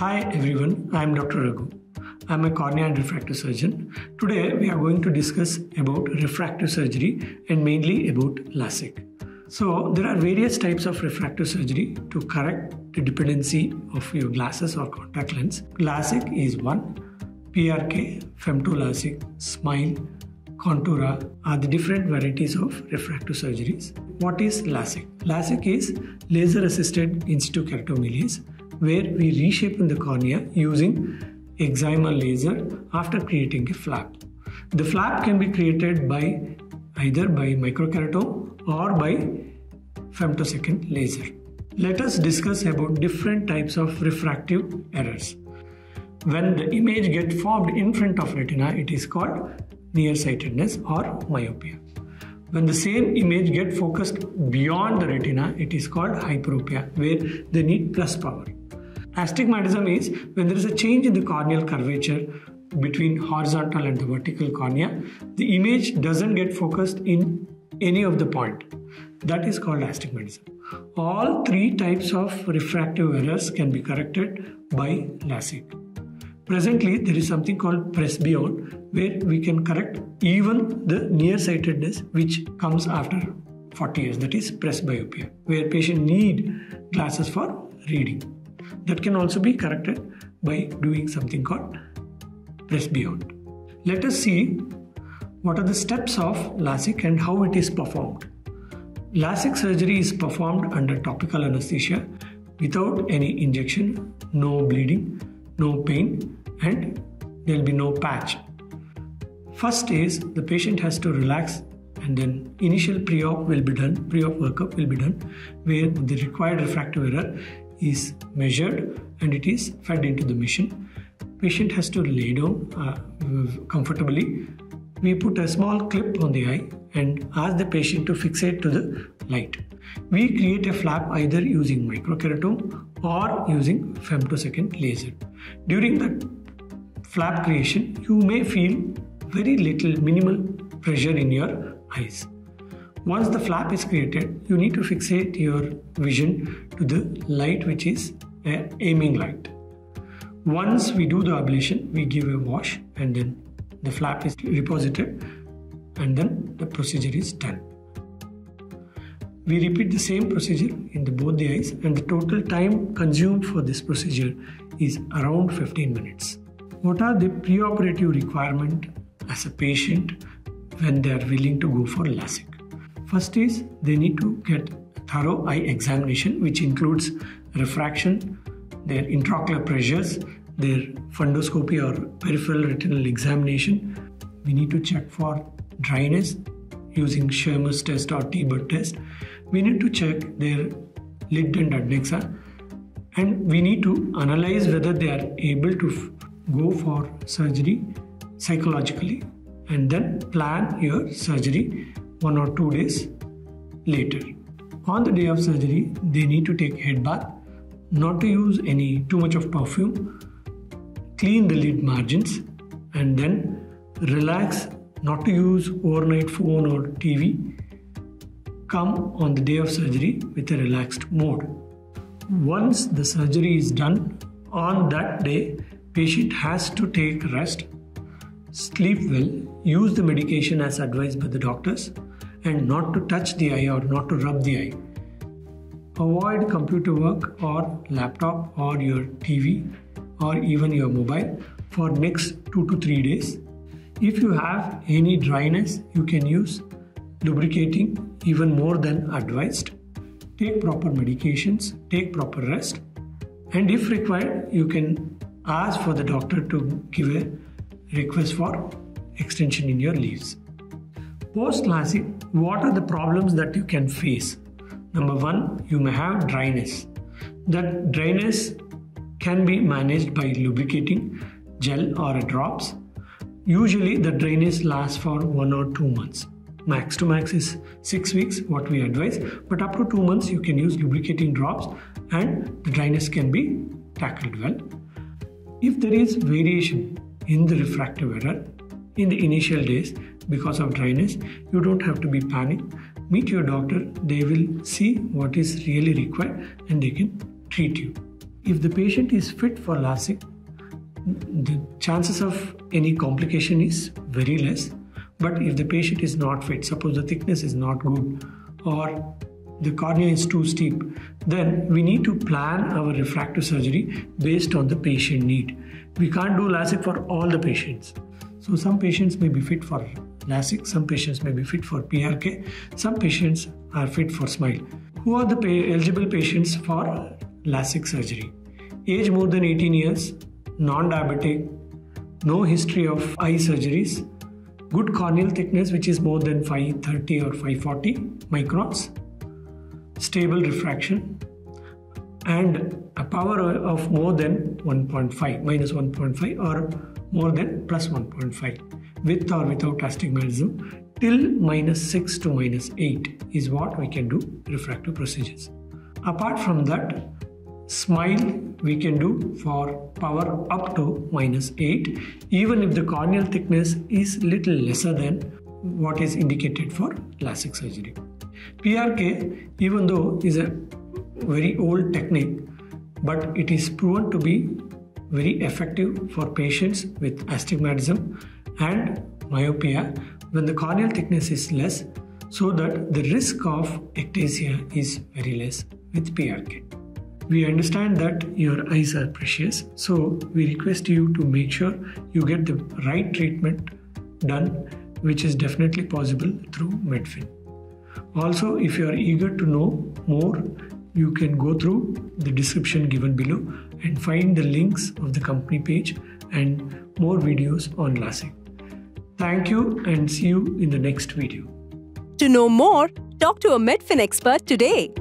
Hi everyone, I am Dr. Raghu. I am a cornea and refractive surgeon. Today we are going to discuss about refractive surgery and mainly about LASIK. So there are various types of refractive surgery to correct the dependency of your glasses or contact lens. LASIK is one. PRK, Femto LASIK, SMILE, Contoura are the different varieties of refractive surgeries. What is LASIK? LASIK is laser-assisted in situ keratomileusis, where we reshape the cornea using excimer laser after creating a flap. The flap can be created either by microkeratome or by femtosecond laser. Let us discuss about different types of refractive errors. When the image gets formed in front of retina, it is called nearsightedness or myopia. When the same image gets focused beyond the retina, it is called hyperopia, where they need plus power. Astigmatism is when there is a change in the corneal curvature between horizontal and the vertical cornea. The image doesn't get focused in any of the point. That is called astigmatism. All three types of refractive errors can be corrected by LASIK. Presently, there is something called presbyopia, where we can correct even the nearsightedness which comes after 40 years, that is presbyopia, where patients need glasses for reading. That can also be corrected by doing something called presbyopia. Let us see what are the steps of LASIK and how it is performed. LASIK surgery is performed under topical anesthesia without any injection, no bleeding, no pain, and there will be no patch. First is the patient has to relax, and then initial pre-op will be done, pre-op workup will be done, where the required refractive error is measured and it is fed into the machine. Patient has to lay down comfortably. We put a small clip on the eye and ask the patient to fixate to the light. We create a flap either using microkeratome or using femtosecond laser. During the flap creation, you may feel very little minimal pressure in your eyes. Once the flap is created, you need to fixate your vision to the light, which is an aiming light. Once we do the ablation, we give a wash and then the flap is reposited and then the procedure is done. We repeat the same procedure in both the eyes, and the total time consumed for this procedure is around 15 minutes. What are the preoperative requirements as a patient when they are willing to go for LASIK? First is they need to get thorough eye examination, which includes refraction, their intraocular pressures, their fundoscopy or peripheral retinal examination. We need to check for dryness using Schirmer's test or T-bud test. We need to check their lid and adnexa, and we need to analyze whether they are able to go for surgery psychologically, and then plan your surgery 1 or 2 days later. On the day of surgery, they need to take head bath, not to use any too much of perfume, clean the lid margins, and then relax, not to use overnight phone or TV. Come on the day of surgery with a relaxed mode. Once the surgery is done, on that day, patient has to take rest, sleep well, use the medication as advised by the doctors, and not to touch the eye or not to rub the eye. Avoid computer work or laptop or your TV or even your mobile for next 2 to 3 days. If you have any dryness, you can use lubricating even more than advised. Take proper medications, take proper rest, and if required, you can ask for the doctor to give a request for extension in your leaves. Post LASIK, what are the problems that you can face? Number one, you may have dryness. That dryness can be managed by lubricating gel or drops. Usually the dryness lasts for 1 or 2 months. Max to max is 6 weeks, what we advise, but up to 2 months you can use lubricating drops and the dryness can be tackled well. If there is variation in the refractive error in the initial days because of dryness, you don't have to be panicked. Meet your doctor, they will see what is really required and they can treat you. If the patient is fit for LASIK, the chances of any complication is very less. But if the patient is not fit, suppose the thickness is not good or the cornea is too steep, then we need to plan our refractive surgery based on the patient need. We can't do LASIK for all the patients. So some patients may be fit for LASIK, some patients may be fit for PRK, some patients are fit for SMILE. Who are the eligible patients for LASIK surgery? Age more than 18 years, non-diabetic, no history of eye surgeries, good corneal thickness which is more than 530 or 540 microns, stable refraction, and a power of more than 1.5, minus 1.5 or more than plus 1.5 with or without astigmatism till minus 6 to minus 8 is what we can do refractive procedures. Apart from that, SMILE we can do for power up to minus 8 even if the corneal thickness is little lesser than what is indicated for LASIK surgery. PRK, even though is a very old technique, but it is proven to be very effective for patients with astigmatism and myopia when the corneal thickness is less, so that the risk of ectasia is very less with PRK. We understand that your eyes are precious, so we request you to make sure you get the right treatment done, which is definitely possible through Medfin. Also, if you are eager to know more, you can go through the description given below and find the links of the company page and more videos on LASIK. Thank you and see you in the next video. To know more, talk to a Medfin expert today.